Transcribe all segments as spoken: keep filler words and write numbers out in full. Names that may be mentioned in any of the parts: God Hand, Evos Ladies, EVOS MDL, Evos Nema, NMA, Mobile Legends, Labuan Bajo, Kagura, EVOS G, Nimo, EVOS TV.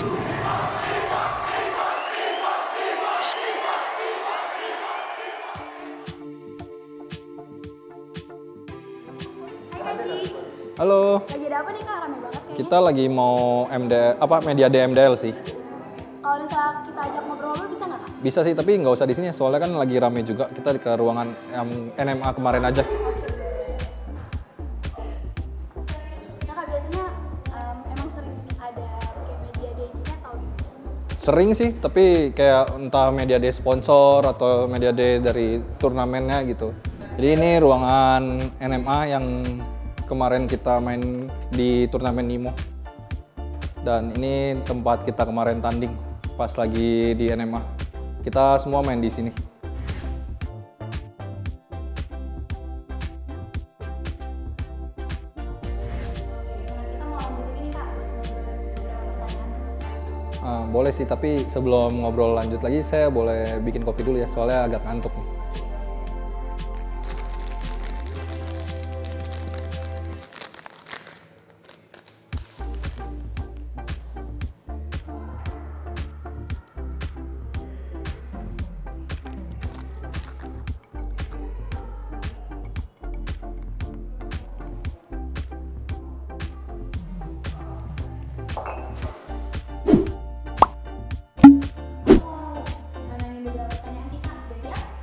Halo. Lagi ada apa nih Kak? Rame banget kayaknya. Kita lagi mau M D L, apa media D M D L sih. Kalau misalnya kita ajak ngobrol-ngobrol bisa nggak Kak? Bisa sih, tapi nggak usah di sini soalnya kan lagi rame juga. Kita ke ruangan N M A kemarin aja. Oke. Nah Kak, biasanya um, emang sering ada kayak media day gini atau gitu? Sering sih, tapi kayak entah media day sponsor atau media day dari turnamennya gitu. Jadi ini ruangan N M A yang kemarin kita main di turnamen Nimo. Dan ini tempat kita kemarin tanding pas lagi di N M A. Kita semua main di sini. Uh, boleh sih, tapi sebelum ngobrol lanjut lagi saya boleh bikin kopi dulu ya, soalnya agak ngantuk nih.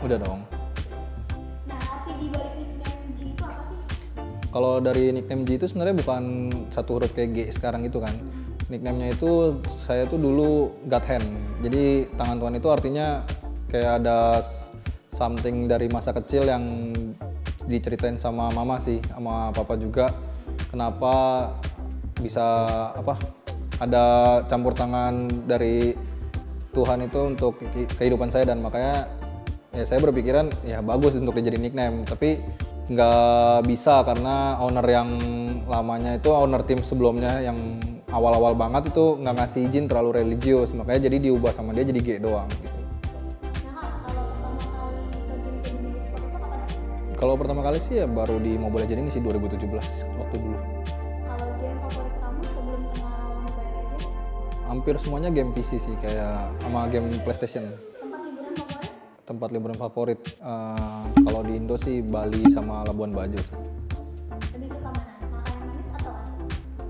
Udah dong. Nah, arti di balik nickname G itu apa sih? Kalau dari nickname G itu sebenarnya bukan satu huruf kayak G sekarang itu kan. Nickname-nya itu saya tuh dulu God Hand. Jadi tangan Tuhan itu artinya kayak ada something dari masa kecil yang diceritain sama mama sih, sama papa juga. Kenapa bisa apa? Ada campur tangan dari Tuhan itu untuk kehidupan saya, dan makanya ya saya berpikiran ya bagus untuk dijadiin nickname, tapi nggak bisa karena owner yang lamanya itu, owner tim sebelumnya yang awal-awal banget itu nggak ngasih izin, terlalu religius, makanya jadi diubah sama dia jadi G doang gitu. Kalau pertama kali sih ya baru di Mobile Legends ini sih dua ribu tujuh belas waktu dulu. Kalau game favorit kamu sebelum kenal Mobile Legends? Hampir semuanya game P C sih, kayak sama game PlayStation. Tempat liburan favorit uh, kalau di Indo sih Bali sama Labuan Bajo sih. Lebih suka mana? Makanan manis atau asin?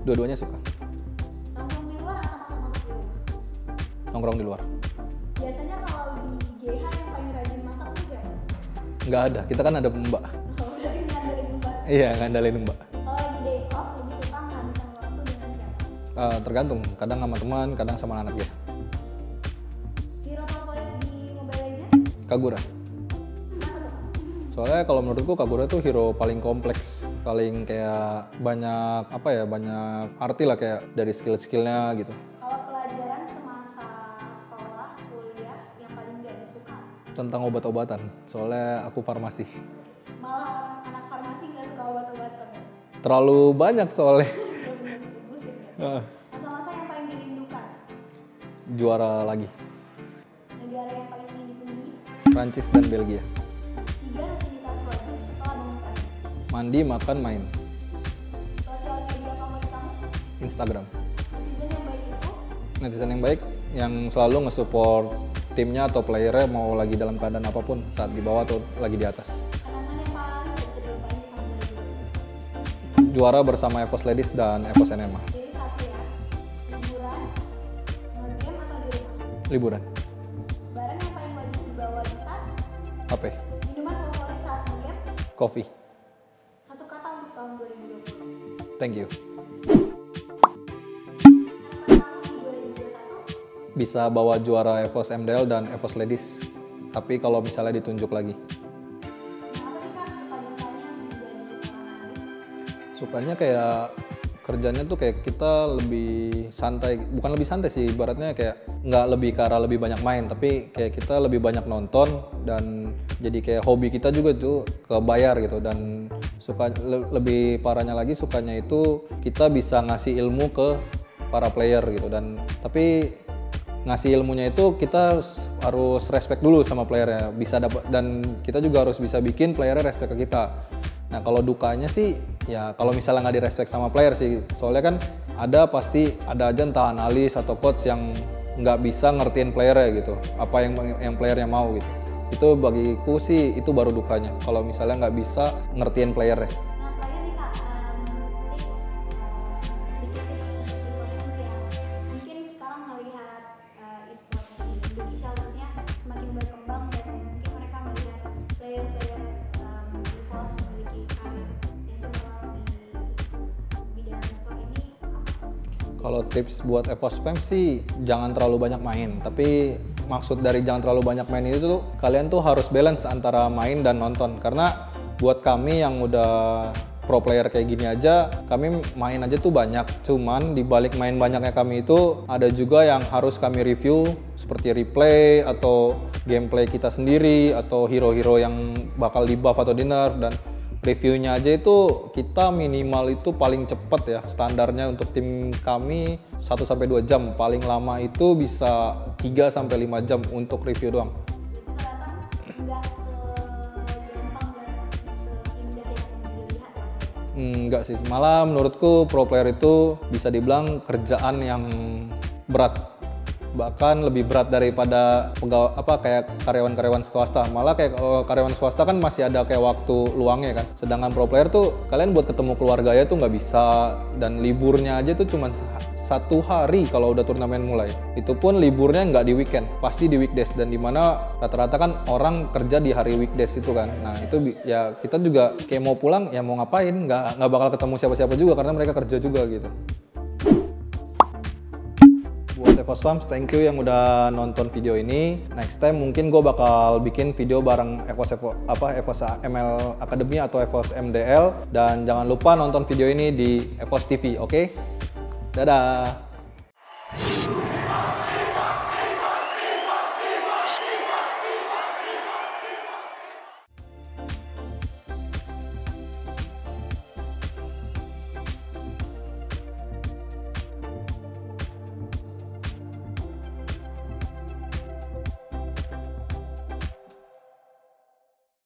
Dua-duanya suka. Nongkrong di luar atau makan masak di rumah? Nongkrong di luar. Biasanya kalau di G H yang paling rajin masak tuh siapa? Nggak ada, kita kan ada mbak. Oh, berarti ngandalin mbak? Iya, ngandalin mbak. Kalau lagi day off lebih suka ngabisin waktu dengan siapa? Uh, tergantung, kadang sama teman, kadang sama anak ya. Kagura. Soalnya kalau menurutku Kagura tuh hero paling kompleks, paling kayak banyak apa ya, banyak arti lah kayak dari skill-skillnya gitu. Kalau pelajaran semasa sekolah, kuliah yang paling gak disuka? Tentang obat-obatan, soalnya aku farmasi. Malah anak farmasi gak suka obat-obatan? Terlalu banyak soalnya. Busing, busing, ya? Masa-masa yang paling dirindukan? Juara lagi. Negara yang paling Prancis dan Belgia. Tiga rutinitas wajib setelah bangun pagi. Mandi, makan, main. Sosial media favorit kamu? Instagram. Netizen yang baik itu? Netizen yang baik yang selalu nge-support timnya atau playernya mau lagi dalam keadaan apapun, saat di bawah atau lagi di atas. Kenangan yang paling bisa dilupain di tahun dua ribu dua puluh? Juara bersama Evos Ladies dan Evos Nema. Jadi satu ya. Liburan, nge-game atau di rumah? Liburan. H P. Minuman favorit saat nge-game? Kopi. Satu kata untuk tahun dua ribu dua puluh. Thank you. Bisa bawa juara EVOS M D L dan EVOS Ladies. Tapi kalau misalnya ditunjuk lagi. Nah, apa sih Kak suka-dukanya menjadi seorang analis? Sukanya kayak kerjanya tuh kayak kita lebih santai, bukan lebih santai sih, ibaratnya kayak nggak lebih ke arah lebih banyak main, tapi kayak kita lebih banyak nonton dan jadi kayak hobi kita juga tuh kebayar gitu. Dan suka le lebih parahnya lagi sukanya itu kita bisa ngasih ilmu ke para player gitu, dan tapi ngasih ilmunya itu kita harus respect dulu sama playernya, bisa dapat, dan kita juga harus bisa bikin playernya respect ke kita. Nah kalau dukanya sih ya kalau misalnya nggak direspek sama player sih, soalnya kan ada pasti ada aja entah analis atau coach yang nggak bisa ngertiin player-nya gitu, apa yang yang player-nya mau gitu. Itu bagiku sih itu baru dukanya, kalau misalnya nggak bisa ngertiin player-nya. Kalau tips buat EVOS fans sih jangan terlalu banyak main, tapi maksud dari jangan terlalu banyak main itu tuh kalian tuh harus balance antara main dan nonton, karena buat kami yang udah pro player kayak gini aja, kami main aja tuh banyak, cuman dibalik main banyaknya kami itu ada juga yang harus kami review seperti replay atau gameplay kita sendiri atau hero-hero yang bakal di buff atau di nerf, dan reviewnya aja itu kita minimal itu paling cepat ya, standarnya untuk tim kami satu sampai dua jam, paling lama itu bisa tiga sampai lima jam untuk review doang. Enggak sih, malah menurutku pro player itu bisa dibilang kerjaan yang berat, bahkan lebih berat daripada pegawai apa kayak karyawan-karyawan swasta. Malah kayak karyawan swasta kan masih ada kayak waktu luangnya kan, sedangkan pro player tuh kalian buat ketemu keluarga ya tuh nggak bisa, dan liburnya aja tuh cuma satu hari kalau udah turnamen mulai, itu pun liburnya nggak di weekend, pasti di weekdays, dan dimana rata-rata kan orang kerja di hari weekdays itu kan. Nah itu ya kita juga kayak mau pulang ya mau ngapain, nggak nggak bakal ketemu siapa-siapa juga karena mereka kerja juga gitu. Buat EVOS Fams, thank you yang udah nonton video ini. Next time mungkin gue bakal bikin video bareng EVOS, EVOS, apa, EVOS M L Academy atau EVOS M D L. Dan jangan lupa nonton video ini di EVOS T V, oke? Okay? Dadah!